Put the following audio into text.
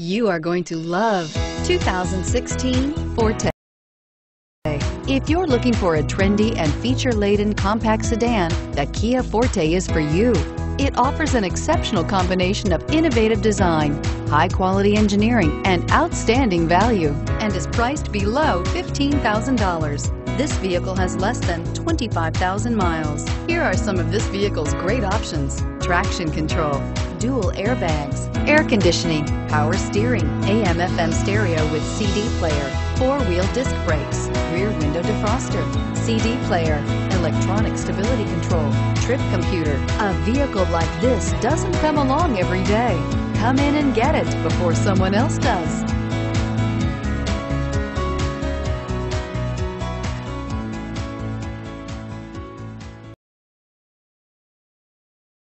You are going to love 2016 Forte. If you're looking for a trendy and feature-laden compact sedan, the Kia Forte is for you. It offers an exceptional combination of innovative design, high-quality engineering, and outstanding value, and is priced below $15,000. This vehicle has less than 25,000 miles. Here are some of this vehicle's great options: traction control, dual airbags, air conditioning, power steering, AM/FM stereo with CD player, four-wheel disc brakes, rear window defroster, CD player, electronic stability control, trip computer. A vehicle like this doesn't come along every day. Come in and get it before someone else does.